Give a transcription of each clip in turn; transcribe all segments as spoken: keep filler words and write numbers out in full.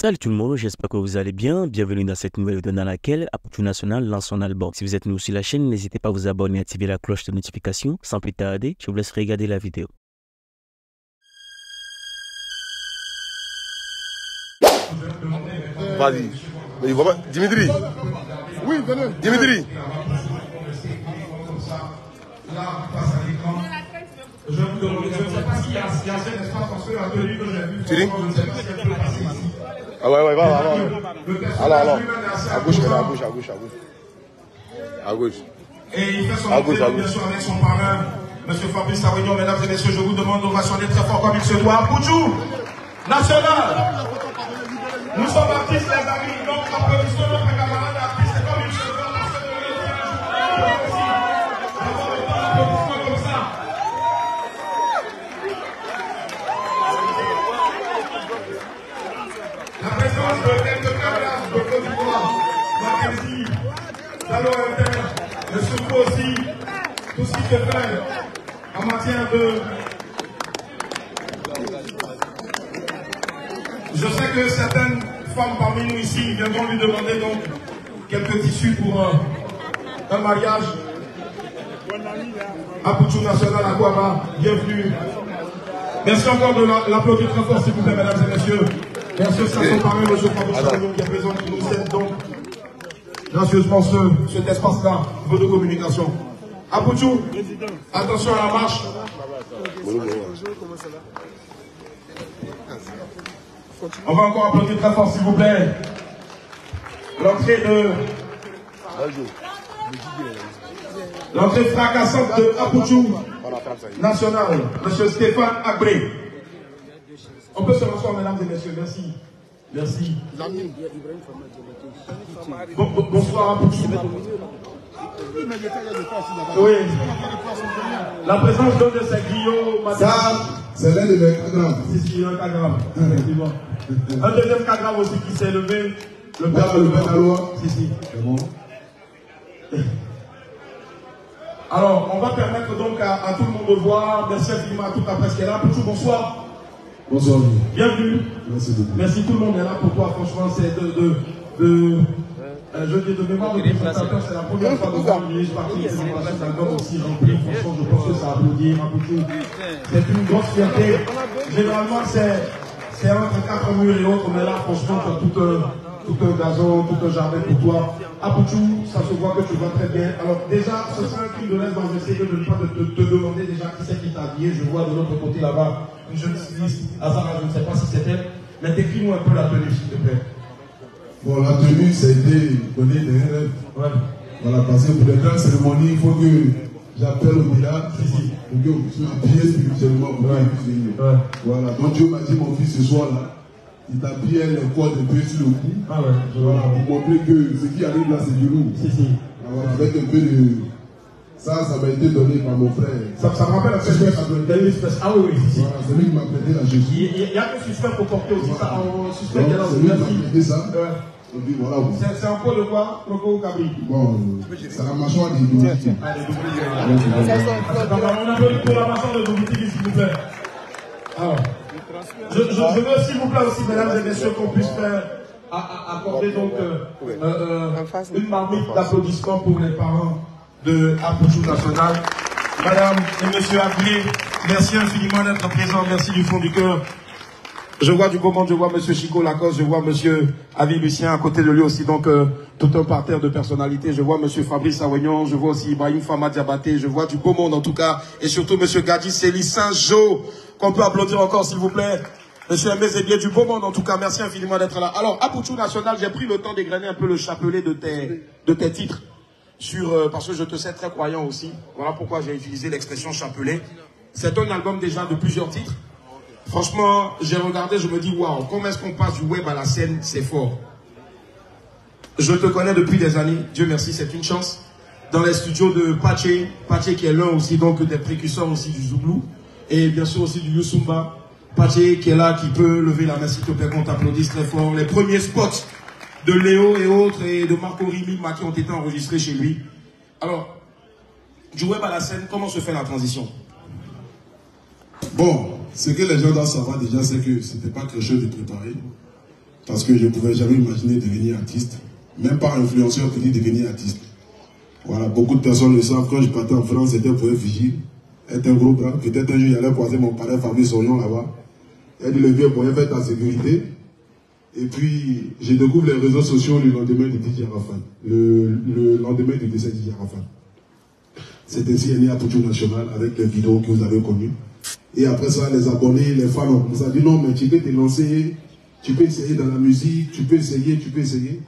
Salut tout le monde, j'espère que vous allez bien. Bienvenue dans cette nouvelle vidéo dans laquelle Apoutchou National lance son album. Si vous êtes nouveau sur la chaîne, n'hésitez pas à vous abonner et à activer la cloche de notification. Sans plus tarder, je vous laisse regarder la vidéo. Vas-y. Mais il voit pas. Dimitri. Oui, venez. Dimitri. Je ne sais pas s'il y a un espace parce que la tenue que j'ai vue, je ne sais pas si elle peut passer ici. Ah ouais, ouais, va, va, va. Alors, alors, à gauche, à gauche, à gauche, à gauche. À gauche. Et il fait son entrée, bien sûr, avec son parrain, M. Fabrice Sawegnon. Mesdames et messieurs, je vous demande d'ovationner très fort comme il se doit. Apoutchou National. Nous sommes artistes, les amis. Donc, applaudissons notre camarade artiste comme il se doit. La présence de l'Aide de Cablas, de Côte d'Ivoire, Mackenzie, Salon Inter, le Soukou aussi, tout ce qui se fait en matière de... Je sais que certaines femmes parmi nous ici viendront lui demander donc quelques tissus pour euh, un mariage. Apoutchou National à Guama, bienvenue. Merci encore de l'applaudir très fort s'il vous plaît, mesdames et messieurs. Merci aussi à son parrain, M. Fabrice Sawegnon, qui est présent, qui nous cède donc gracieusement ce, cet espace-là, vœu de communication. Apoutchou, attention à la marche. On va encore applaudir très fort, s'il vous plaît. L'entrée de... L'entrée fracassante de Apoutchou National, M. Stéphane Agré. On peut se rasseoir, mesdames et messieurs, merci. Merci. Bon, bon, bonsoir Apoutchou. Oui. La présence d'un de ces griots, madame. C'est l'un de mes cas graves. Si, si, un cas grave, effectivement. Un deuxième cas grave aussi qui s'est levé. Le père de l'eau. Si, si. C'est bon. Alors, on va permettre donc à, à tout le monde de voir, merci infiniment à toute la presse qui est là. Apoutchou, bonsoir. Bonsoir. Bienvenue. Merci beaucoup. Merci, tout le monde est là pour toi. Franchement, c'est de... de, de euh, je dis de mémoire de présentateur, c'est la première fois que vous venez. Je partie de cet album aussi rempli. Franchement, je pense que ça applaudit. C'est une grosse fierté. Généralement, c'est entre quatre murs et autres, mais là, franchement, tu as tout un, tout un gazon, tout un jardin pour toi. Apoutchou, ça se voit que tu vas très bien. Alors déjà, ce serait un cul de l'aise dans essayer de ne pas te, te, te demander déjà qui c'est qui t'a habillé. Je vois de l'autre côté là-bas. Une jeune styliste, Azara, je ne sais pas si c'était, mais décris-nous un peu la tenue, s'il te plaît. Bon, la tenue, ça a été donnée de rêve. Ouais. Voilà, parce que pour les grandes cérémonies, il faut que j'appelle au village, pour que je m'habille spirituellement pour ouais. Que ouais. Voilà, donc Dieu m'a dit, mon fils, ce soir-là, il t'habillait le corps de Dieu sur le cou. Ah ouais, voilà, pour montrer que ce qui arrive là, c'est du lourd. Si, si. Alors, avec un peu de... Ça, ça m'a été donné par mon frère. Ça, ça me rappelle la fête de l'espèce. Ah oui, oui, si, si. Voilà, c'est lui qui m'a prêté la Jésus. Il y a un suspect pour porter aussi voilà. Ça. On suspect qu'il y a dans une fille. C'est lui ça. Ouais. Dit, voilà. C'est un pot de quoi, Croco ou Cabri? Bon, c'est la mâchoire des Doubouti. C'est on a besoin pour la mâchoire de Doubouti, s'il vous plaît. Alors, je, je, je veux, s'il vous plaît, aussi, mesdames et messieurs, qu'on puisse faire. Accorder donc une marmite d'applaudissements pour les parents de Apoutchou National. Madame et Monsieur Agré, merci infiniment d'être présents, merci du fond du cœur. Je vois du commande, je vois Monsieur Chico Lacoste, je vois Monsieur Avi Lucien à côté de lui aussi, donc euh, tout un parterre de personnalités. Je vois Monsieur Fabrice Sawegnon, je vois aussi Ibrahim Fama Diabaté, je vois du beau monde en tout cas, et surtout Monsieur Gadi Sély, Saint-Jo, qu'on peut applaudir encore s'il vous plaît. Monsieur Aimé, c'est bien du beau monde en tout cas, merci infiniment d'être là. Alors, Apoutchou National, j'ai pris le temps d'égrener un peu le chapelet de tes, de tes titres. Sur, euh, parce que je te sais très croyant aussi. Voilà pourquoi j'ai utilisé l'expression chapelet. C'est un album déjà de plusieurs titres. Franchement, j'ai regardé, je me dis, waouh, comment est-ce qu'on passe du web à la scène, c'est fort. Je te connais depuis des années, Dieu merci, c'est une chance. Dans les studios de Pache, Pache qui est l'un aussi donc des précurseurs aussi du Zouglou, et bien sûr aussi du Youssoumba. Pache qui est là, qui peut lever la main, s'il te plaît, qu'on t'applaudisse très fort. Les premiers spots de Léo et autres, et de Marco Rimi, qui ont été enregistrés chez lui. Alors, du web à la scène, comment se fait la transition? Bon, ce que les gens doivent savoir déjà, c'est que ce n'était pas quelque chose de préparé. parce que je ne pouvais jamais imaginer devenir artiste. Même pas influenceur qui dit devenir artiste. Voilà, beaucoup de personnes le savent, quand je partais en France, c'était pour un vigile, être un gros bras. Peut-être un jour, j'allais croiser mon parrain Fabrice Sawegnon là-bas. Elle dit, le vieux, pour faire ta sécurité. Et puis, je découvre les réseaux sociaux le lendemain du D J Rafa. Le, le lendemain du décès du D J Rafa. C'est ainsi né Apoutchou National avec les vidéos que vous avez connues. Et après ça, les abonnés, les fans ont commencé à dire non, mais tu peux te lancer, tu peux essayer dans la musique, tu peux essayer, tu peux essayer.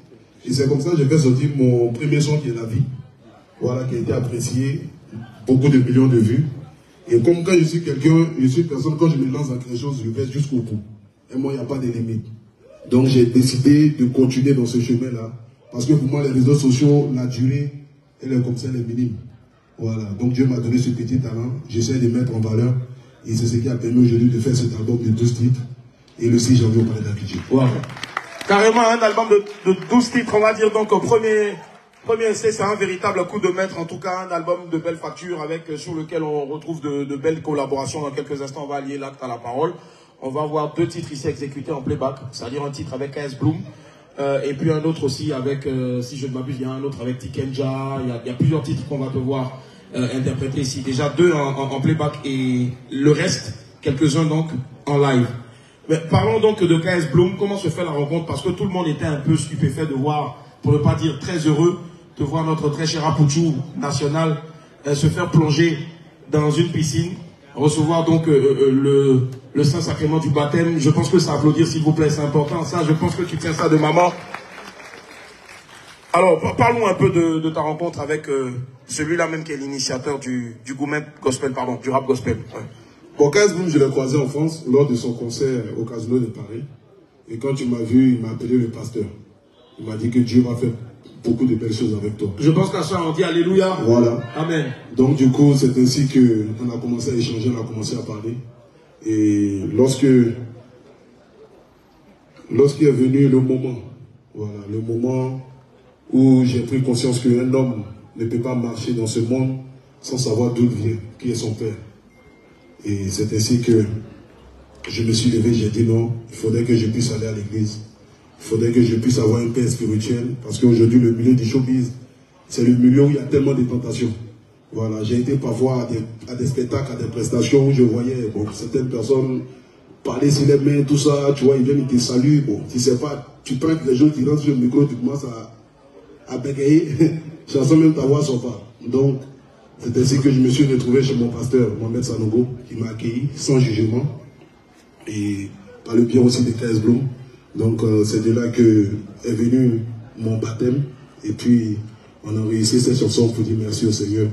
Et c'est comme ça que j'ai fait sortir mon premier son qui est La Vie. Voilà, qui a été apprécié, beaucoup de millions de vues. Et comme quand je suis quelqu'un, je suis personne, quand je me lance dans quelque chose, je vais jusqu'au bout. Et moi, il n'y a pas de limite. Donc j'ai décidé de continuer dans ce chemin-là. Parce que pour moi, les réseaux sociaux, la durée, elle est comme ça, elle est minime. Voilà, donc Dieu m'a donné ce petit talent, j'essaie de mettre en valeur. Et c'est ce qui a permis aujourd'hui de faire cet album de douze titres. Et le six janvier, on parlait d'Apoutchou. Wow. Carrément un album de, de douze titres, on va dire. Donc premier, premier essai, c'est un véritable coup de maître. En tout cas, un album de belle facture avec, sur lequel on retrouve de, de belles collaborations. Dans quelques instants, on va allier l'acte à la parole. On va avoir deux titres ici exécutés en playback. C'est-à-dire un titre avec K S Bloom. Euh, et puis un autre aussi avec, euh, si je ne m'abuse, il y a un autre avec Tikenja. Il y a, il y a plusieurs titres qu'on va pouvoir Euh, interprété ici, déjà deux en, en, en playback et le reste, quelques-uns donc en live. Mais parlons donc de K S Bloom, comment se fait la rencontre, parce que tout le monde était un peu stupéfait de voir, pour ne pas dire très heureux, de voir notre très cher Apoutchou National euh, se faire plonger dans une piscine, recevoir donc euh, euh, le, le Saint-Sacrement du baptême. Je pense que ça, applaudir s'il vous plaît, c'est important, ça, je pense que tu tiens ça de maman. Alors, parlons un peu de, de ta rencontre avec euh, celui-là même qui est l'initiateur du, du gourmet gospel, pardon, du rap gospel. Ouais. Bon, K S Bloom, je l'ai croisé en France lors de son concert au Casino de Paris. Et quand tu m'as vu, il m'a appelé le pasteur. Il m'a dit que Dieu va faire beaucoup de belles choses avec toi. Je pense qu'à ça, on dit Alléluia. Voilà. Amen. Donc, du coup, c'est ainsi qu'on a commencé à échanger, on a commencé à parler. Et lorsque, lorsqu'il est venu le moment, voilà, le moment où j'ai pris conscience qu'un homme ne peut pas marcher dans ce monde sans savoir d'où il vient, qui est son père. Et c'est ainsi que je me suis levé, j'ai dit non, il faudrait que je puisse aller à l'église. Il faudrait que je puisse avoir un père spirituel, parce qu'aujourd'hui le milieu du showbiz, c'est le milieu où il y a tellement de tentations. Voilà, j'ai été parfois à des, à des spectacles, à des prestations où je voyais bon, certaines personnes parler sur les mains, tout ça, tu vois, ils viennent, ils te saluent, bon, tu sais pas, tu prends les gens, tu rentres sur le micro, tu commences à à bégayer, chanson même ta voix sort pas. Donc, c'est ainsi que je me suis retrouvé chez mon pasteur, Mohamed Sanogo, qui m'a accueilli sans jugement, et par le biais aussi de K S Bloom. Donc, euh, c'est de là que est venu mon baptême, et puis on a réussi cette chanson pour dire merci au Seigneur.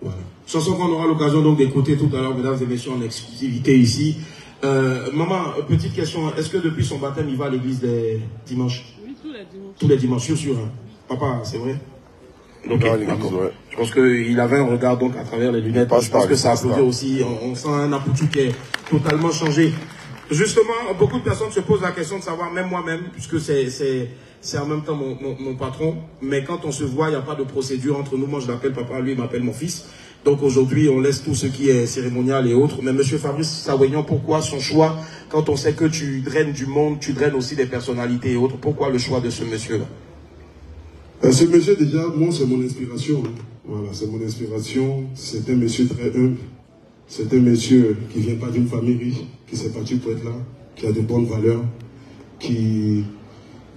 Voilà. Chanson qu'on aura l'occasion donc d'écouter tout à l'heure, mesdames et messieurs, en exclusivité ici. Euh, maman, petite question, est-ce que depuis son baptême, il va à l'église des dimanches? Oui, tous les dimanches. Tous les dimanches, je suis sûr. Hein. Papa, c'est vrai. Donc, non, il, ouais. Je pense qu'il avait un regard donc à travers les lunettes. Je pense que ça a posé aussi. On, on sent un Apoutchou qui est totalement changé. Justement, beaucoup de personnes se posent la question de savoir, même moi-même, puisque c'est en même temps mon, mon, mon patron, mais quand on se voit, il n'y a pas de procédure entre nous. Moi, je l'appelle papa, lui, il m'appelle mon fils. Donc aujourd'hui, on laisse tout ce qui est cérémonial et autres. Mais monsieur Fabrice Sawegnon, pourquoi son choix, quand on sait que tu draines du monde, tu draines aussi des personnalités et autres, pourquoi le choix de ce monsieur-là? Ce monsieur, déjà, moi, c'est mon inspiration. Voilà, c'est mon inspiration. C'est un monsieur très humble. C'est un monsieur qui ne vient pas d'une famille riche, qui s'est battu pour être là, qui a de bonnes valeurs, qui,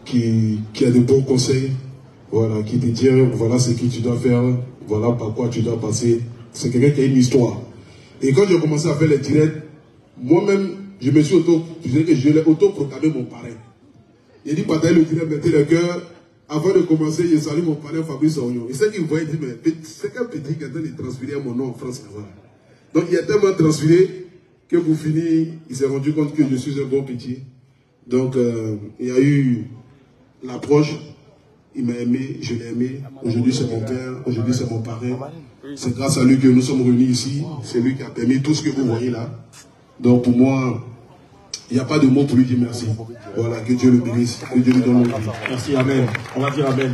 qui, qui a de bons conseils, voilà, qui te dit voilà ce que tu dois faire, voilà par quoi tu dois passer. C'est quelqu'un qui a une histoire. Et quand j'ai commencé à faire les directs, moi-même, je me suis auto, je, je l'ai auto-proclamé mon parrain. Il dit, partagez le direct, mettez le cœur. Avant de commencer, je salue mon parrain Fabrice Sawegnon. Il sait qu'il me voyait, il dit, mais c'est qu'un petit qui a transféré mon nom en France. Donc il a tellement transféré que pour finir, il s'est rendu compte que je suis un bon petit. Donc euh, il y a eu l'approche, il m'a aimé, je l'ai aimé. Aujourd'hui c'est mon père, aujourd'hui c'est mon parrain. C'est grâce à lui que nous sommes réunis ici. C'est lui qui a permis tout ce que vous voyez là. Donc pour moi, Il n'y a pas de mots pour lui dire merci. Voilà, que Dieu le bénisse, que Dieu lui donne le prix. Merci, amen. On va dire amen.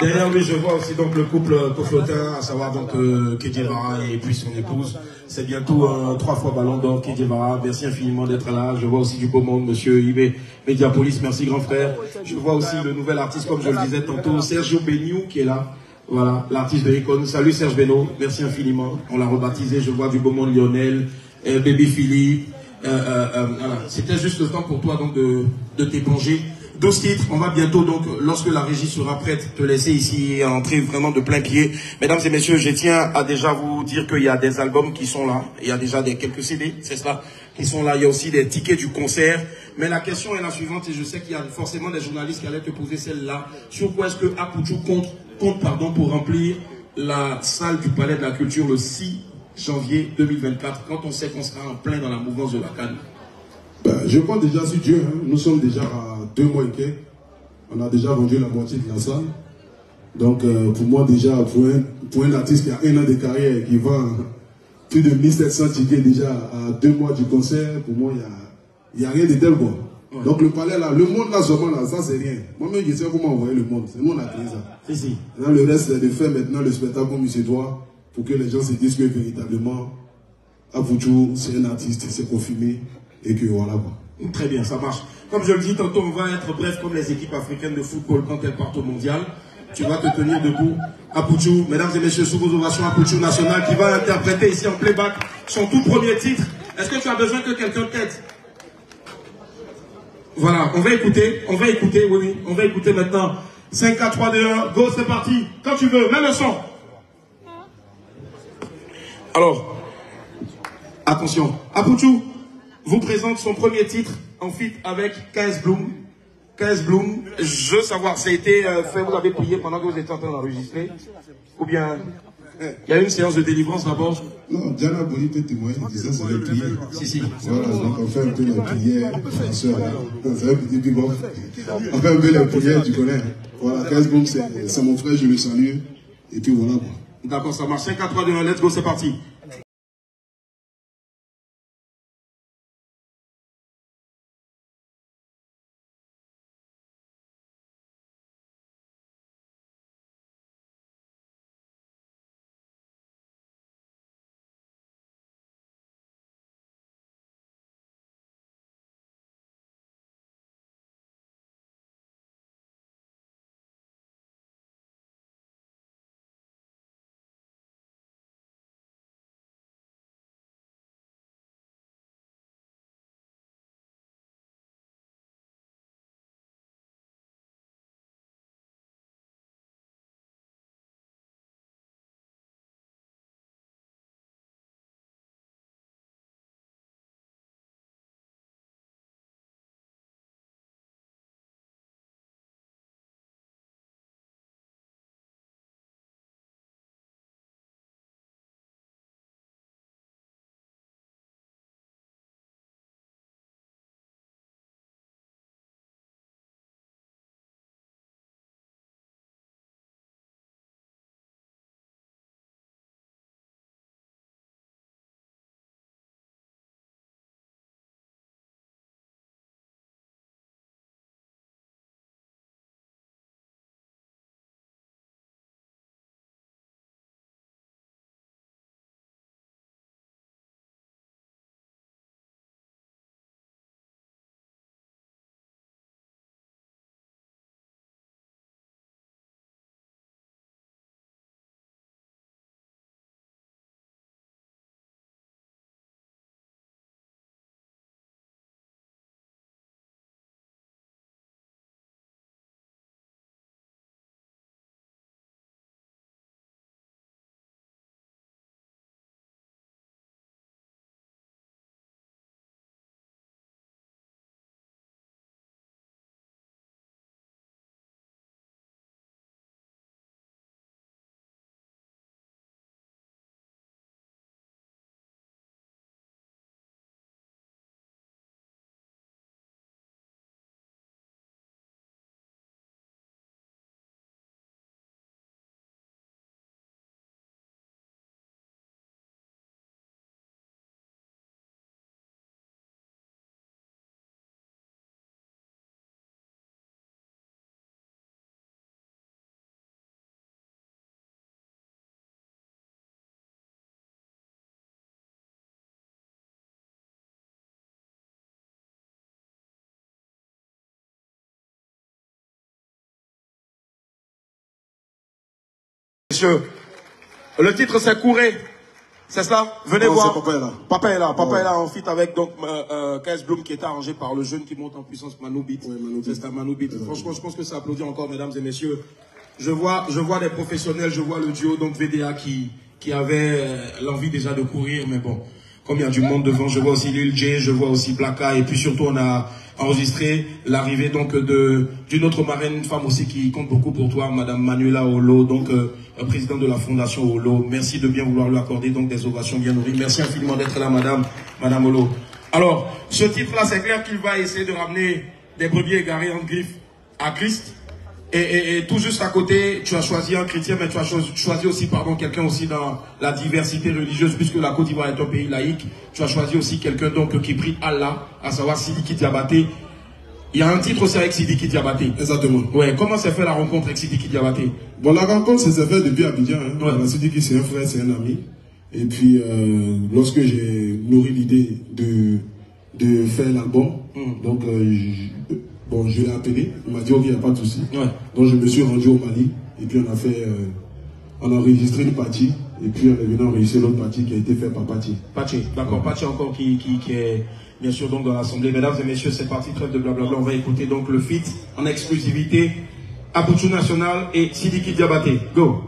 Derrière lui, je vois aussi donc le couple Koflotin, à savoir donc euh, Kedievara et puis son épouse. C'est bientôt euh, trois fois Ballon d'Or, Kedievara. Merci infiniment d'être là. Je vois aussi du beau monde, monsieur Yves Mediapolis. Merci, grand frère. Je vois aussi le nouvel artiste, comme je le disais tantôt, Sergio Béniou, qui est là. Voilà, l'artiste de l'icône. Salut Serge Véno, merci infiniment. On l'a rebaptisé, je vois du beau monde Lionel, euh, Baby Philly. Euh, euh, euh, voilà. C'était juste le temps pour toi donc de, de t'éponger. douze titres, on va bientôt donc, lorsque la régie sera prête, te laisser ici et entrer vraiment de plein pied. Mesdames et messieurs, je tiens à déjà vous dire qu'il y a des albums qui sont là. Il y a déjà des, quelques C D, c'est cela, qui sont là. Il y a aussi des tickets du concert. Mais la question est la suivante, et je sais qu'il y a forcément des journalistes qui allaient te poser celle-là. Sur quoi est-ce que Apoutchou compte compte pardon, pour remplir la salle du Palais de la Culture le six janvier deux mille vingt-quatre, quand on sait qu'on sera en plein dans la mouvance de la CAN? Ben, je compte déjà sur Dieu. Hein. Nous sommes déjà à deux mois et quelques. On a déjà vendu la moitié de la salle. Donc euh, pour moi déjà, pour un, pour un artiste qui a un an de carrière et qui vend plus de mille sept cents tickets déjà à deux mois du concert, pour moi il n'y a, a rien de tel quoi. Ouais. Donc le palais là, le monde là seulement là, ça c'est rien. Moi-même je sais comment envoyer le monde, c'est le monde a créé ça. Si, si. Là, le reste c'est de faire maintenant le spectacle comme il se doit, pour que les gens se disent que véritablement, Apoutchou c'est un artiste, c'est confirmé, et que voilà quoi. Très bien, ça marche. Comme je le dis tantôt, on va être bref comme les équipes africaines de football quand elles partent au mondial. Tu vas te tenir debout. Apoutchou, mesdames et messieurs, sous vos ovations, Apoutchou National qui va interpréter ici en playback son tout premier titre. Est-ce que tu as besoin que quelqu'un t'aide? Voilà, on va écouter, on va écouter, oui, oui, on va écouter maintenant. cinq, quatre, trois, deux, un, go, c'est parti, quand tu veux, même le son. Alors, attention, Apoutchou vous présente son premier titre en feat avec K S Bloom. K S Bloom, je veux savoir, ça a été fait, vous avez prié pendant que vous étiez en train d'enregistrer? Ou bien, il y a eu une séance de délivrance d'abord? Non, Diana Boni peut témoigner, je disais, ça avait prié. Si, si. Voilà, donc on fait un peu la prière, ma soeur, là. Ça va petit peu bon. On fait un peu la prière, tu connais. Voilà, K S Bloom, c'est mon frère, je le salue. Et puis voilà. D'accord, ça marche. cinq, quatre, trois, deux, un, let's go, c'est parti. Messieurs, le titre c'est Couré, c'est cela? Venez non, voir. Papa est là. Papa est là, papa ouais. est là en feat avec donc euh, K S Bloom qui est arrangé par le jeune qui monte en puissance, Manu Beatz. Ouais, c'est un Manu Beatz. Ouais. Franchement, je pense que ça applaudit encore, mesdames et messieurs. Je vois, je vois des professionnels, je vois le duo donc V D A qui qui avait euh, l'envie déjà de courir, mais bon, comme il y a du monde devant, je vois aussi Lil J, je vois aussi Blacka, et puis surtout on a enregistré l'arrivée donc de d'une autre marraine, une femme aussi qui compte beaucoup pour toi, Madame Manuela Ollo, donc euh, présidente de la Fondation Ollo. Merci de bien vouloir lui accorder donc des ovations bien nourries. Merci infiniment d'être là, Madame, Madame Ollo. Alors, ce titre-là, c'est clair qu'il va essayer de ramener des brebis égarés en griffe à Christ. Et, et, et tout juste à côté, tu as choisi un chrétien, mais tu as cho choisi aussi pardon quelqu'un aussi dans la diversité religieuse, puisque la Côte d'Ivoire est un pays laïque. Tu as choisi aussi quelqu'un donc qui prie Allah, à savoir Sidiki Diabaté. Il y a un titre aussi avec Sidiki Diabaté. Exactement. Ouais. Comment s'est fait la rencontre avec Sidiki Diabaté? Bon, la rencontre s'est faite depuis Abidjan. Hein. Ouais. Sidiki, c'est un frère, c'est un ami. Et puis, euh, lorsque j'ai nourri l'idée de, de faire l'album, mmh. donc... Euh, je... Bon, je l'ai appelé, il m'a dit ok, il n'y a pas de souci. Ouais. Donc je me suis rendu au Mali, et puis on a fait, euh, on a enregistré une partie, et puis on est venu enregistrer l'autre partie qui a été faite par Pache. Pache, d'accord, ouais. Pache encore qui, qui, qui est bien sûr donc dans l'Assemblée. Mesdames et messieurs, c'est parti, trêve de blablabla, on va écouter donc le feat en exclusivité, Apoutchou National et Sidiki Diabaté. Go!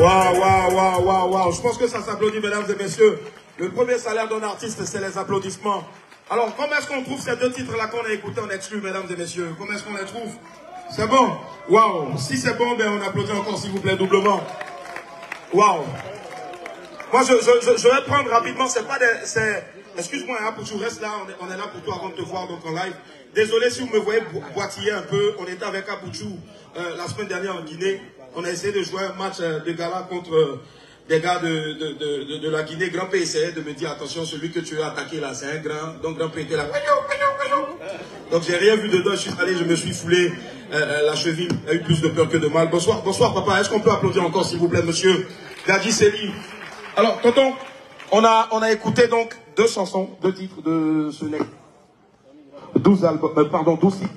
Waouh, waouh, waouh, waouh, waouh. Je pense que ça s'applaudit, mesdames et messieurs. Le premier salaire d'un artiste, c'est les applaudissements. Alors, comment est-ce qu'on trouve ces deux titres-là qu'on a écoutés en exclu, mesdames et messieurs? Comment est-ce qu'on les trouve? C'est bon? Waouh. Si c'est bon, ben on applaudit encore, s'il vous plaît, doublement. Waouh. Moi, je, je, je, je vais prendre rapidement, c'est pas des... Excuse-moi, hein, pour que tu restes là, on est, on est là pour toi avant de te voir donc en live. Désolé si vous me voyez bo boitiller un peu, on était avec Apoutchou euh, la semaine dernière en Guinée. On a essayé de jouer un match euh, de gala contre euh, des gars de, de, de, de, de la Guinée. Grand P essayait de me dire, attention, celui que tu as attaqué là, c'est un grand. Donc Grand P était là. Donc j'ai rien vu dedans, je suis allé, je me suis foulé. Euh, la cheville a eu plus de peur que de mal. Bonsoir, bonsoir papa, est-ce qu'on peut applaudir encore s'il vous plaît, monsieur Gadi Sély? Alors, tonton, on a, on a écouté donc deux chansons, deux titres de ce nec. douze albums, euh, pardon, douze titres.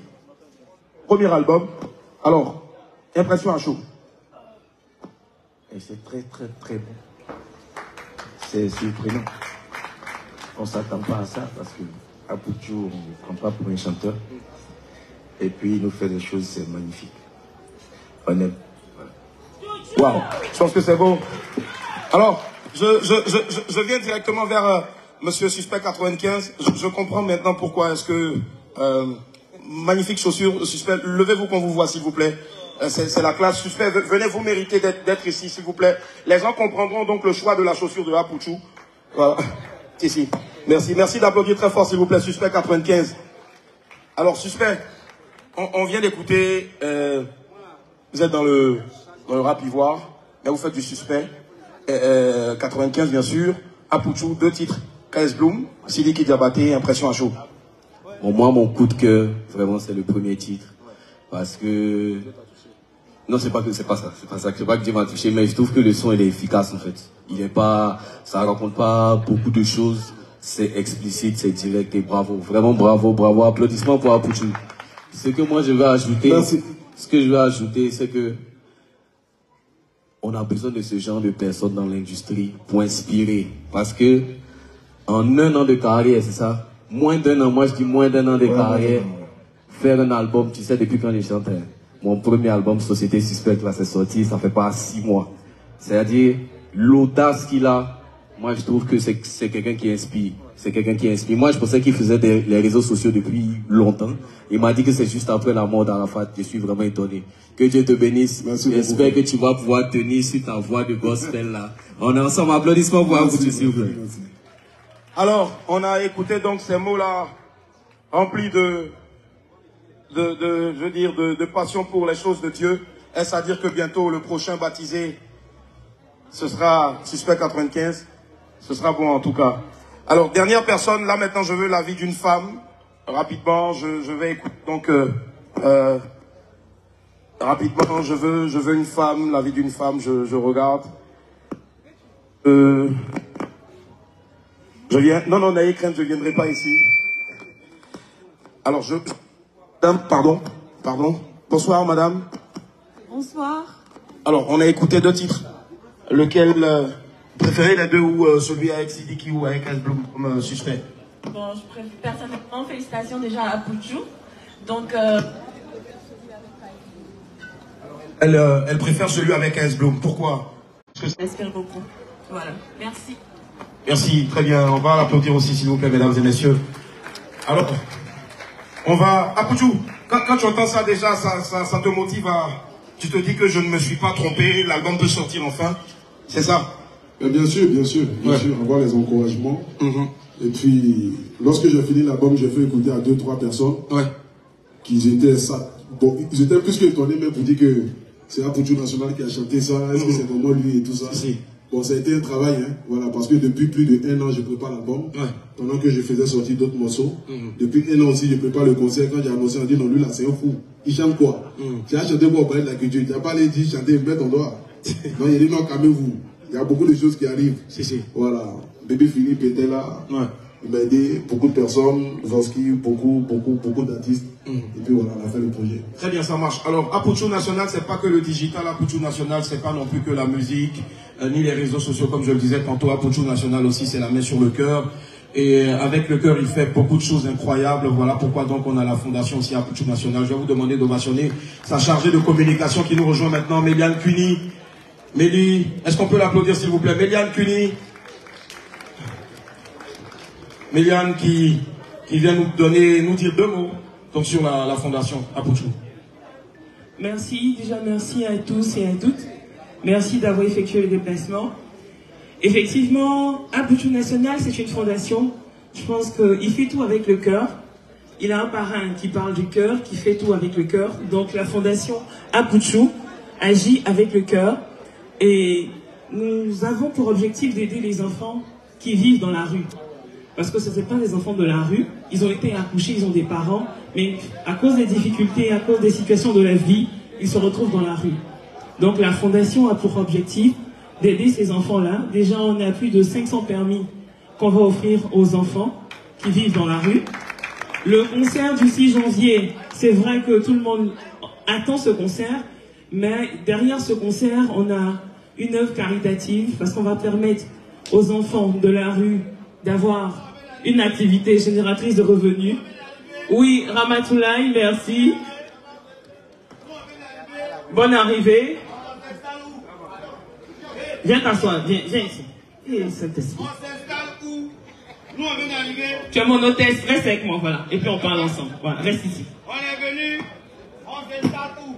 Premier album. Alors, impression à chaud. Et c'est très, très, très bon. C'est surprenant. On ne s'attend pas à ça parce que Apoutchou, on ne prend pas pour un chanteur. Et puis, il nous fait des choses, c'est magnifique. On aime. Voilà. Waouh, je pense que c'est bon. Alors, je, je, je, je viens directement vers euh, Monsieur Suspect quatre-vingt-quinze. Je, je comprends maintenant pourquoi est-ce que... Euh, magnifique chaussure, Suspect. Levez-vous qu'on vous voit, s'il vous plaît. Euh, c'est la classe. Suspect, venez, vous mériter d'être ici, s'il vous plaît. Les gens comprendront donc le choix de la chaussure de Apoutchou. Voilà. Ici. Merci. Merci d'applaudir très fort, s'il vous plaît, Suspect quatre-vingt-quinze. Alors, Suspect, on, on vient d'écouter... Euh, vous êtes dans le, dans le rap ivoire. Là, vous faites du Suspect. Euh, quatre-vingt-quinze bien sûr, Apoutchou, deux titres, K S Bloom, Sidiki Diabaté, impression à chaud. Bon, moi mon coup de cœur, vraiment c'est le premier titre, parce que non c'est pas que c'est pas ça, c'est pas ça, c'est pas que Dieu m'a touché, mais je trouve que le son il est efficace en fait. Il est pas, ça raconte pas beaucoup de choses, c'est explicite, c'est direct et bravo, vraiment bravo, bravo, applaudissements pour Apoutchou. Ce que moi je vais ajouter, merci. Ce que je vais ajouter, c'est que on a besoin de ce genre de personnes dans l'industrie pour inspirer. Parce que, en un an de carrière, c'est ça? Moins d'un an, moi je dis moins d'un an de ouais, carrière. Ouais. Faire un album, tu sais, depuis quand je chante, hein, mon premier album, Société Suspecte, là, c'est sorti, ça fait pas six mois. C'est-à-dire, l'audace qu'il a, moi je trouve que c'est quelqu'un qui inspire. C'est quelqu'un qui inspire. Moi je pensais qu'il faisait des, les réseaux sociaux depuis longtemps. Il m'a dit que c'est juste après la mort d'Arafat. Je suis vraiment étonné. Que Dieu te bénisse. J'espère que tu vas pouvoir tenir sur ta voix de gospel là. On est ensemble. Applaudissements pour vous, s'il vous plaît. Alors, on a écouté donc ces mots-là remplis de, de, de, je veux dire, de, de passion pour les choses de Dieu. Est-ce à dire que bientôt le prochain baptisé, ce sera Suspect quatre-vingt-quinze? Ce sera bon en tout cas. Alors, dernière personne, là maintenant je veux l'avis d'une femme. Rapidement, je, je vais écouter donc... Euh, euh, rapidement, je veux, je veux une femme, l'avis d'une femme, je, je regarde. Euh, je viens... Non, non, n'ayez crainte, je ne viendrai pas ici. Alors, je... Madame, pardon, pardon. Bonsoir, madame. Bonsoir. Alors, on a écouté deux titres. Lequel... Euh, préférez les deux ou euh, celui avec Sidiki ou avec K S Bloom comme euh, Suspect? Bon, je préfère personnellement, félicitations déjà à Apoutchou. Donc, euh... elle, euh, elle préfère celui avec K S Bloom. Pourquoi? Parce que... J'espère beaucoup. Voilà. Merci. Merci. Très bien. On va l'applaudir aussi, s'il vous plaît, mesdames et messieurs. Alors, on va... Apoutchou, quand, quand tu entends ça déjà, ça, ça, ça te motive à... Tu te dis que je ne me suis pas trompé, l'album peut sortir enfin. C'est ça? Bien sûr, bien sûr, bien ouais. sûr, avoir les encouragements. Mm-hmm. Et puis, lorsque j'ai fini l'album, j'ai fait écouter à deux, trois personnes ouais. qui étaient ça. Bon, ils étaient plus que étonnés, même pour dire que c'est Apoutchou National qui a chanté ça, est-ce mm-hmm. que c'est vraiment lui et tout ça. Si. Bon, ça a été un travail, hein, voilà, parce que depuis plus d'un an, je prépare l'album, ouais. pendant que je faisais sortir d'autres morceaux. Mm-hmm. Depuis un an aussi, je prépare le concert. Quand j'ai annoncé, on dit non, lui là, c'est un fou. Il chante quoi? Mm-hmm. Tu as chanté quoi au palais de la culture? Tu n'as pas allé dire chanter, mets ton doigt. Non, il a dit non, calmez-vous. Il y a beaucoup de choses qui arrivent. Si, si. Voilà. Baby Philly était là. Ouais. Il m'a aidé. Beaucoup de personnes. Vansky, beaucoup, beaucoup, beaucoup d'artistes. Mm. Et puis voilà, on a fait le projet. Très bien, ça marche. Alors, Apoutchou National, c'est pas que le digital. Apoutchou National, c'est pas non plus que la musique, euh, ni les réseaux sociaux, comme je le disais tantôt. Apoutchou National aussi, c'est la main sur le cœur. Et avec le cœur, il fait beaucoup de choses incroyables. Voilà pourquoi donc on a la fondation aussi Apoutchou National. Je vais vous demander d'ovationner sa chargée de communication qui nous rejoint maintenant, Méliane Cuny. Mélie, est-ce qu'on peut l'applaudir s'il vous plaît? Méliane Cuny. Méliane qui, qui vient nous donner, nous dire deux mots donc sur la, la fondation Apoutchou. Merci, déjà merci à tous et à toutes. Merci d'avoir effectué le déplacement. Effectivement, Apoutchou National, c'est une fondation. Je pense qu'il fait tout avec le cœur. Il a un parrain qui parle du cœur, qui fait tout avec le cœur. Donc la fondation Apoutchou agit avec le cœur. Et nous avons pour objectif d'aider les enfants qui vivent dans la rue. Parce que ce ne sont pas des enfants de la rue. Ils ont été accouchés, ils ont des parents. Mais à cause des difficultés, à cause des situations de la vie, ils se retrouvent dans la rue. Donc la fondation a pour objectif d'aider ces enfants-là. Déjà, on a plus de cinq cents permis qu'on va offrir aux enfants qui vivent dans la rue. Le concert du six janvier, c'est vrai que tout le monde attend ce concert, mais derrière ce concert, on a une œuvre caritative parce qu'on va permettre aux enfants de la rue d'avoir une activité génératrice de revenus. Oui, Ramatoulaye, merci. Bonne arrivée. Viens t'asseoir, viens, viens ici. Et Saint-Esprit. Nous, on vient d'arriver. Tu es mon hôtesse, reste avec moi, voilà. Et puis on parle ensemble. Voilà, reste ici. On est venu, on fait ça tout.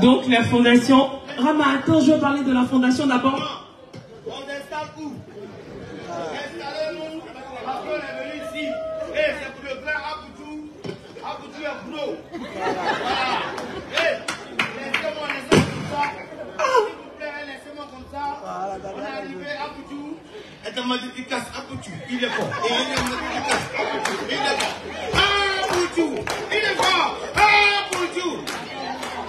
Donc la fondation. Rama, attends, je veux parler de la fondation d'abord. On fait ça tout. Installez-nous, parce qu'on est venu ici. Et c'est pour le frère Apoutchou. Apoutchou est gros. Voilà. Et laissez-moi, laissez-moi comme ça. S'il vous plaît, laissez-moi comme ça. On est arrivé à Apoutchou. Et ta modification Apoutchou, il est fort. Et il est modification Apoutchou, il est fort. Apoutchou, il est fort. Apoutchou.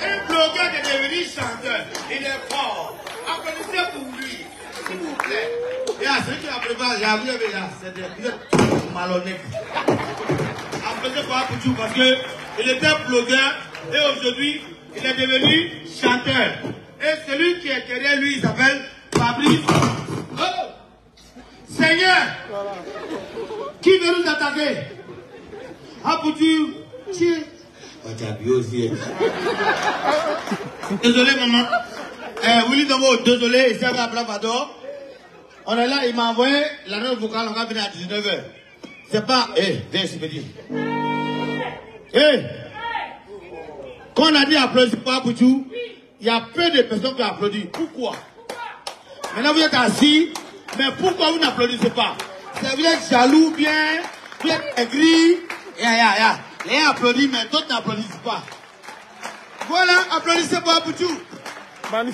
Un blogueur est devenu chanteur. Il est fort. Applaudissez pour lui, s'il vous plaît. Et à ceux qui la préparent, j'avoue, mais là, c'est des vieux malhonnêtes. Applaudissez pour Apoutchou parce que il était blogueur et aujourd'hui, il est devenu chanteur. Et celui qui est derrière lui, il s'appelle Fabrice. Oh! Seigneur, qui veut nous attaquer? Apoutchou, tu es aussi. Désolé, maman. Eh, Willy Domo, désolé, c'est à Blavador. On est là, il m'a envoyé la note vocale, on va venir à dix-neuf heures. C'est pas. Eh, viens, je me dis. Eh, quand on a dit applaudir pour Apoutchou, il y a peu de personnes qui applaudissent. Pourquoi? Maintenant, vous êtes assis. Mais pourquoi vous n'applaudissez pas? C'est vous êtes jaloux, bien, vous êtes aigris. Ya, ya, ya. Les uns applaudissent, mais d'autres n'applaudissent pas. Voilà, applaudissez pour Apoutchou.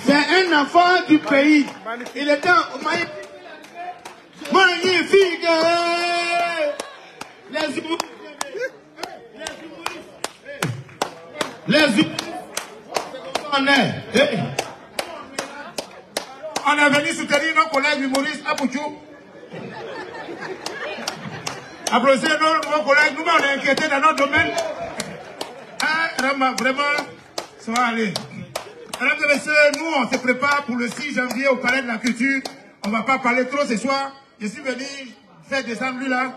C'est un enfant du pays. Magnifique. Il était au Maï. Magnifique! Les humoristes. Les humoristes. On est. On est venu soutenir nos collègues humoristes Apoutchou. Applaudissez nos collègues, nous on est inquiétés dans notre domaine. Hein, vraiment, ça va aller. Mesdames et messieurs, nous on se prépare pour le six janvier au Palais de la Culture. On ne va pas parler trop ce soir. Je suis venu faire descendre lui là,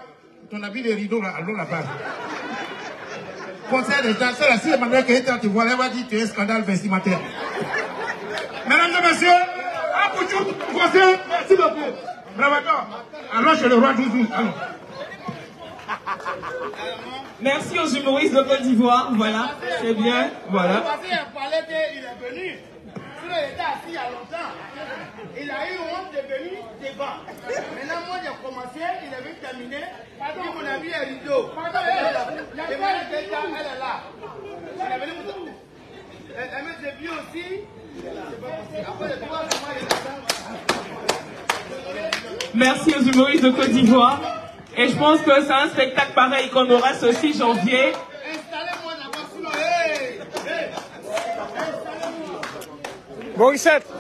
ton habit de rideau là, à l'eau là-bas. Conseil des gens, c'est la seule manière que tu vois, elle va dire que tu es un scandale vestimentaire. Mesdames et messieurs, Apoutchou, conseil, s'il vous plaît. Bravo, alors je le roi Douzou. Merci aux humoristes de Côte d'Ivoire. Voilà, c'est bien. Voilà. Il est venu. Il était assis il y a longtemps. Il a eu honte de venir devant. Maintenant, moi j'ai commencé, il est venu terminer. Pardon, mon ami est rideau. Pardon, elle est là. Elle est là. Elle est venue. Elle m'a vu aussi. Merci aux humoristes de Côte d'Ivoire. Et je pense que c'est un spectacle pareil qu'on aura ce six janvier.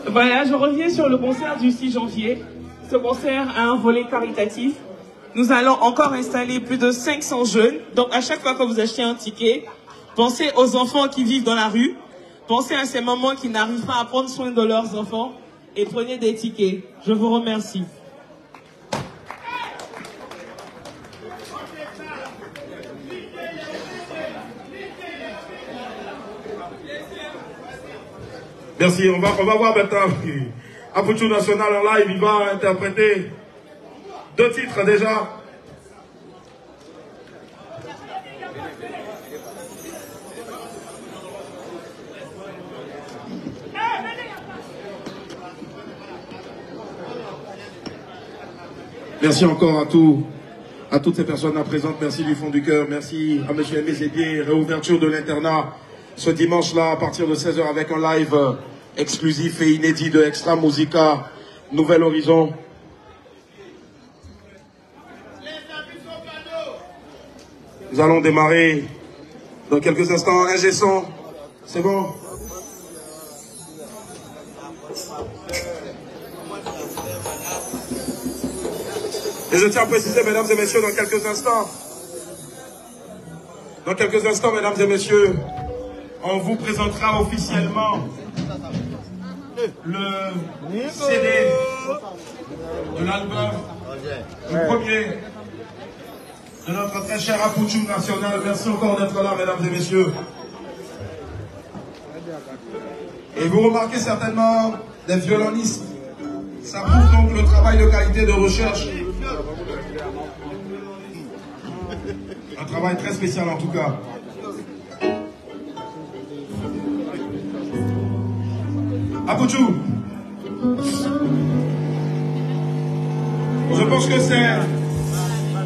Voilà, je reviens sur le concert du six janvier. Ce concert a un volet caritatif. Nous allons encore installer plus de cinq cents jeunes. Donc à chaque fois que vous achetez un ticket, pensez aux enfants qui vivent dans la rue. Pensez à ces mamans qui n'arrivent pas à prendre soin de leurs enfants et prenez des tickets. Je vous remercie. Merci. On va, on va voir maintenant. Apoutchou National en live, il va interpréter deux titres déjà. Merci encore à tout, à toutes ces personnes à présentes. Merci du fond du cœur. Merci à M. Aimé Zébier. Réouverture de l'internat ce dimanche-là à partir de seize heures avec un live exclusif et inédit de Extra Musica Nouvel Horizon. Nous allons démarrer dans quelques instants. Un G-son, c'est bon? Et je tiens à préciser, mesdames et messieurs, dans quelques instants, dans quelques instants, mesdames et messieurs, on vous présentera officiellement le C D de l'album, le premier de notre très cher Apoutchou National. Merci encore d'être là, mesdames et messieurs. Et vous remarquez certainement des violonistes. Ça prouve donc le travail de qualité de recherche. Un travail très spécial en tout cas. Apoutchou, je pense que c'est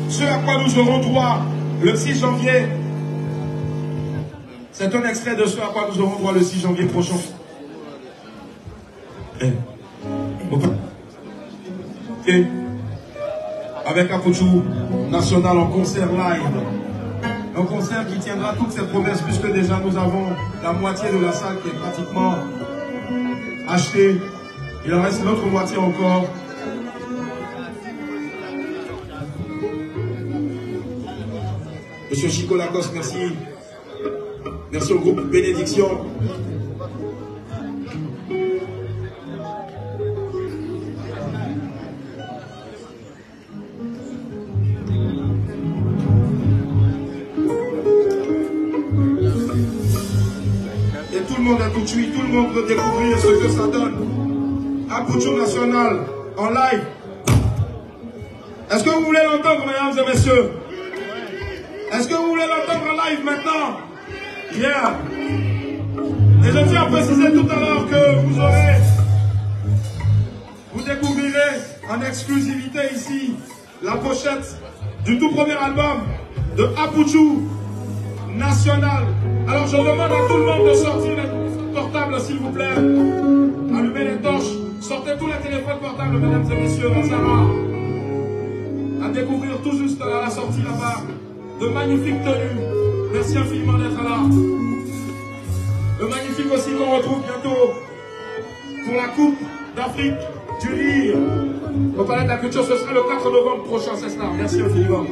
ce à quoi nous aurons droit le six janvier. C'est un extrait de ce à quoi nous aurons droit le six janvier prochain. Eh. Ok. Avec Apoutchou National en concert live. Un concert qui tiendra toutes ses promesses puisque déjà nous avons la moitié de la salle qui est pratiquement achetée. Il en reste l'autre moitié encore. Monsieur Chico Lacoste, merci. Merci au groupe Bénédiction. Tout le monde peut découvrir ce que ça donne. Apoutchou National en live. Est-ce que vous voulez l'entendre, mesdames et messieurs? Est-ce que vous voulez l'entendre en live maintenant? Yeah. Et je tiens à préciser tout à l'heure que vous aurez, vous découvrirez en exclusivité ici la pochette du tout premier album de Apoutchou National. Alors je demande à tout le monde de sortir les portables, s'il vous plaît. Allumez les torches. Sortez tous les téléphones portables, mesdames et messieurs. On sera à découvrir tout juste à la sortie là-bas de magnifiques tenues. Merci infiniment d'être là. Le magnifique aussi qu'on retrouve bientôt pour la Coupe d'Afrique du Rire. Au Palais de la Culture, ce sera le quatre novembre prochain, c'est ça. Merci infiniment.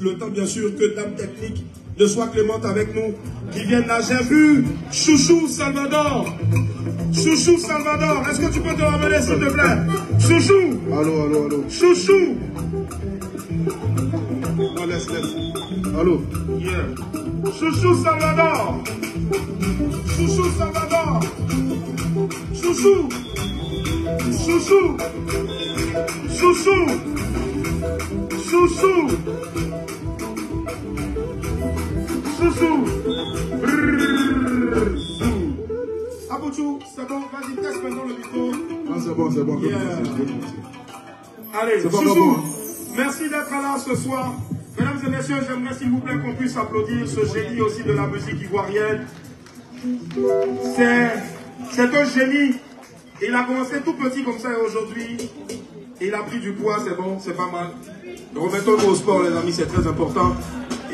Le temps bien sûr que Dame Technique ne soit clémente avec nous, qui viennent là. J'ai vu Chouchou Salvador. Chouchou Salvador, est-ce que tu peux te ramener s'il te plaît? Chouchou. Allô, allô, allô. Chouchou. Non, laisse, laisse. Allô. Yeah. Chouchou Salvador. Chouchou Salvador. Chouchou. Chouchou. Chouchou. Chouchou. Chouchou. Apoutchou, c'est bon, vas-y, teste maintenant le micro. Ah, c'est bon, c'est bon. Yeah. Allez, c'est bon, Chouchou, bon, bon. Merci d'être là ce soir. Mesdames et messieurs, j'aimerais s'il vous plaît qu'on puisse applaudir ce génie aussi de la musique ivoirienne. C'est un génie. Il a commencé tout petit comme ça et aujourd'hui, il a pris du poids, c'est bon, c'est pas mal. Remettons-nous au sport, les amis, c'est très important.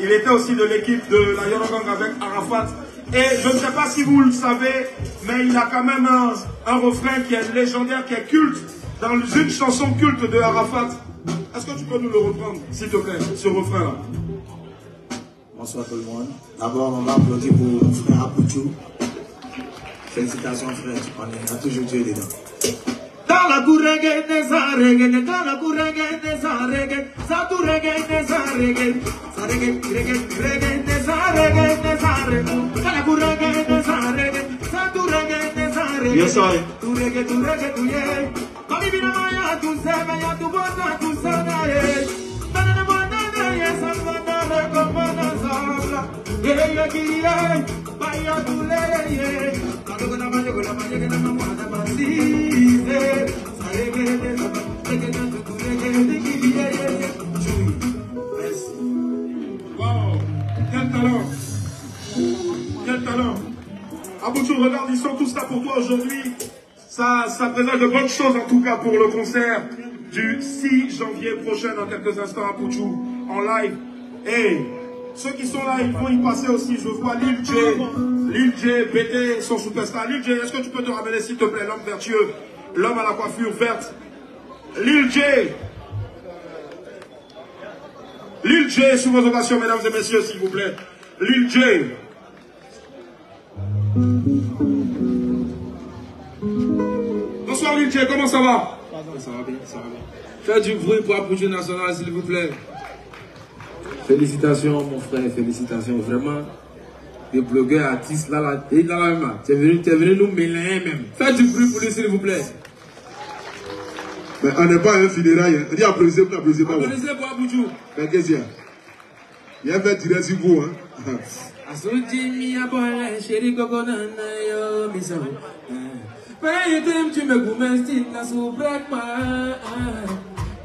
Il était aussi de l'équipe de la Yorogang avec Arafat. Et je ne sais pas si vous le savez, mais il a quand même un, un refrain qui est légendaire, qui est culte, dans une chanson culte de Arafat. Est-ce que tu peux nous le reprendre, s'il te plaît, ce refrain-là? Bonsoir tout le monde. D'abord, on va applaudir pour mon frère Apoutchou. Félicitations, frère. On a toujours tué dedans. Dans la cour reggae, ça reggae, dans la cour reggae, ça reggae, ça tout reggae, ça reggae, ça reggae, reggae, reggae, ça reggae, ça reggae, dans la cour reggae, ça reggae, ça tout reggae, ça reggae, tout reggae, tout reggae, tout reggae, quand il vient à Maya, tout ça, Maya, tout bon, tout ça, d'ailleurs, dans la montagne, ça va dans la compagnie, ça va, et le qui est, Maya, tout l'air, quand on a mangé, on a mangé, on a mangé, on a mangé, wow, quel talent, quel talent. Apoutchou, regarde, ils sont tous là pour toi aujourd'hui. Ça, ça présente de bonnes choses en tout cas pour le concert du six janvier prochain dans quelques instants, Apoutchou, en live. Et ceux qui sont là, ils vont y passer aussi. Je vois Lil J, Lil J, B T, son superstar. Lil J, est-ce que tu peux te ramener s'il te plaît, l'homme vertueux, l'homme à la coiffure verte? Lil J. Lil J, sous vos ovations, mesdames et messieurs, s'il vous plaît. Lil J. Bonsoir Lil J, comment ça va? Ça va bien, ça va bien. Faites du bruit pour Apoutchou National, s'il vous plaît. Félicitations, mon frère, félicitations. Vraiment, des blogueurs, artistes, là, là, et là, là, tu es venu, tu es venu nous mêler même. Faites du bruit pour lui, s'il vous plaît. Mais on n'est pas un funérail. On dit applaudissez pour applaudissez pas. Applaudissez pour Apoutchou. Mais qu'est-ce qu'il y a? Il y a fait tirer sur vous, hein.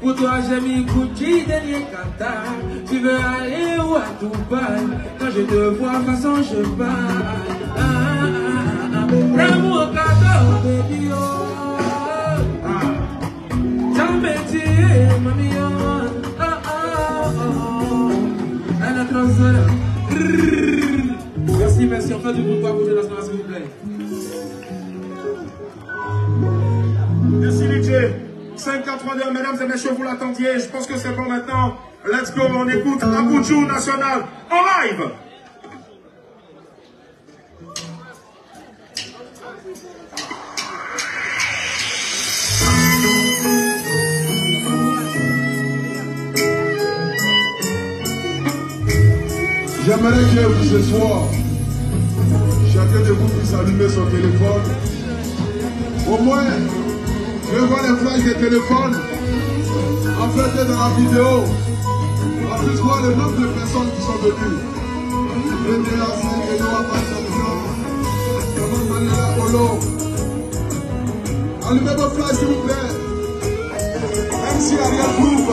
Pour toi j'ai mis Gucci, dernier Qatar. Tu veux aller où à Dubaï? Quand je te vois façon cheval. Ah ah ah ah. Bravo au Qatar, baby oh. Jamais tu es ma mignonne. Oh oh oh. Elle est trop seule. Merci, merci. On fait du bon pour Apoutchou National, s'il vous plaît. Merci D J. cinq quatre trois deux, mesdames et messieurs, vous l'attendiez. Je pense que c'est bon maintenant. Let's go, on écoute Apoutchou National en live. J'aimerais que ce soir, chacun de vous puisse allumer son téléphone. Au moins, je vois les flashs des téléphones reflétés dans la vidéo. En plus, voir le nombre de personnes qui sont venues. V D A, Serge Véno, Avi Lucien, Manuela Ollo. Allumez vos flashs, s'il vous plaît. Même si la rien trouve.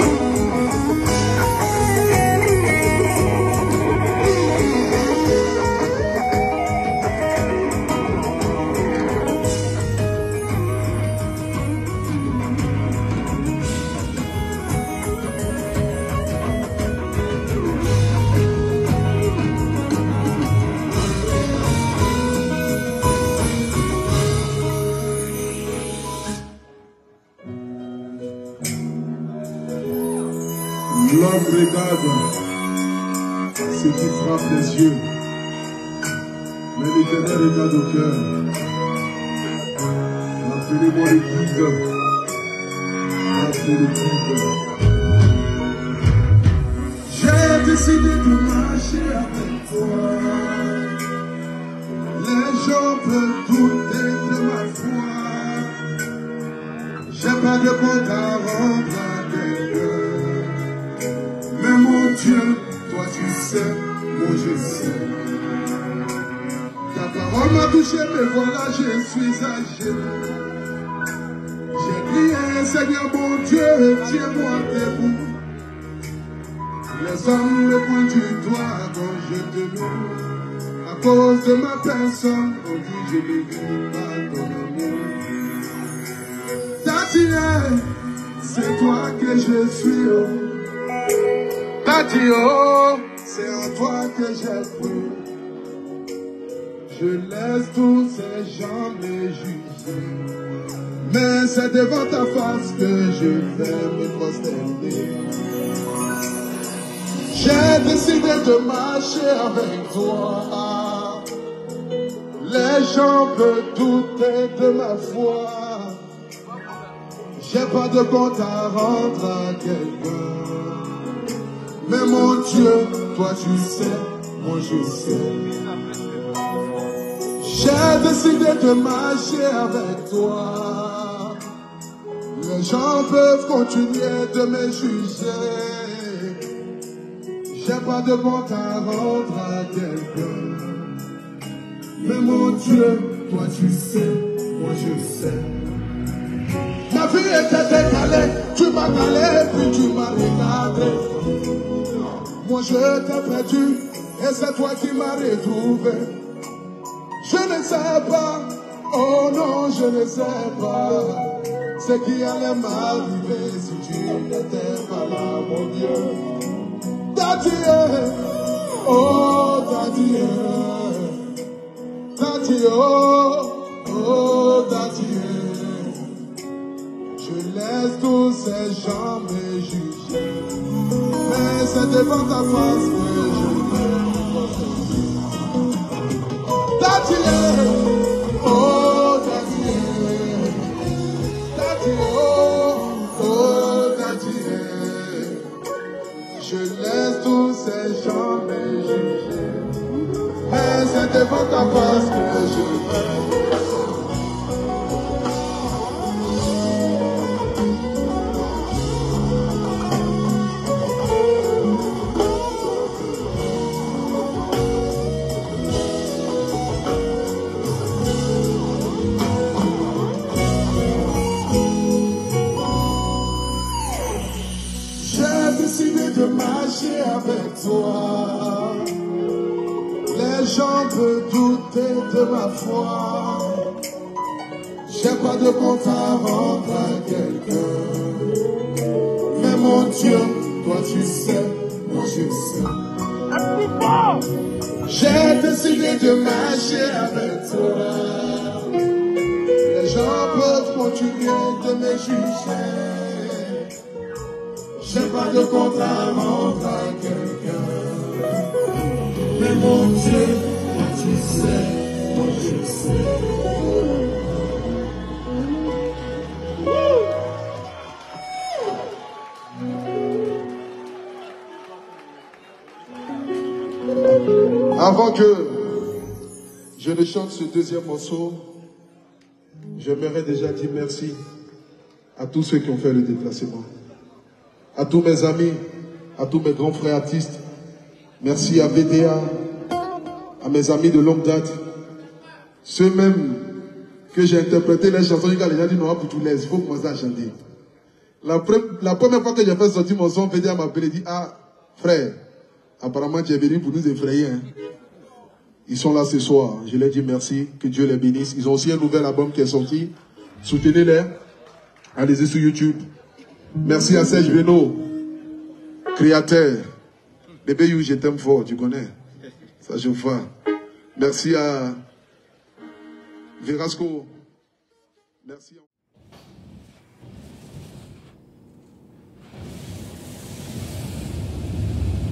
L'homme regarde ce qui frappe les yeux, mais l'Éternel regarde au cœur. Appelez-moi le guide, appelez le guide. J'ai décidé de marcher avec toi. Les gens peuvent douter de ma foi. J'ai pas de compte à rendre à quelqu'un. Mais mon Dieu, toi tu sais, moi je sais. Ta parole m'a touché, mais voilà, je suis à genoux. J'ai prié, Seigneur mon Dieu, tiens-moi debout. Les hommes me pointent du doigt quand je te loue. À cause de ma personne, on dit je ne vis pas ton amour. Tatine, c'est toi que je suis oh. Adieu, c'est en toi que j'ai cru. Je laisse tous ces gens me juger, mais c'est devant ta face que je vais me prosterner. J'ai décidé de marcher avec toi. Les gens peuvent douter de ma foi. J'ai pas de compte à rendre à quelqu'un. Mais mon Dieu, toi tu sais, moi je sais. J'ai décidé de marcher avec toi. Les gens peuvent continuer de me juger. J'ai pas de compte à rendre à quelqu'un. Mais mon Dieu, toi tu sais, moi je sais. Ma vie était décalée, tu m'as calé, puis tu m'as regardé. Moi je t'ai perdu et c'est toi qui m'as retrouvé. Je ne sais pas, oh non je ne sais pas ce qui allait m'arriver si tu n'étais pas là mon Dieu. Tadieu, oh Tadieu, Tadieu, oh Tadieu. Je laisse tous ces gens me juger. Mais c'est devant ta face que je veux. Tatier, oh Tatier, Tatier, oh Tatier. Je laisse tous ces gens me juger. Mais c'est devant ta face que je veux. de ma foi. J'ai pas de compte à rendre à quelqu'un. Mais mon Dieu, toi tu sais, moi je sais. J'ai décidé de marcher avec toi. Les gens peuvent continuer de me juger. J'ai pas de compte à rendre à quelqu'un. Mais mon Dieu, toi tu sais, moi je sais. Avant que je ne chante ce deuxième morceau, j'aimerais déjà dire merci à tous ceux qui ont fait le déplacement, à tous mes amis, à tous mes grands frères artistes. Merci à V D A, à mes amis de longue date, ceux-mêmes que j'ai interprété les chansons. Les gens disent non, Apoutchou, il faut commencer à chanter. La, pre la première fois que j'ai fait sortir mon son, V D A m'a appelé et dit ah, frère, apparemment tu es venu pour nous effrayer. Hein. Ils sont là ce soir. Je leur dis merci. Que Dieu les bénisse. Ils ont aussi un nouvel album qui est sorti. Soutenez-les. Allez-y sur YouTube. Merci à Serge Véno, créateur. Bébé You, je t'aime fort. Tu connais. Ça, je vois. Merci à Verasco. Merci à...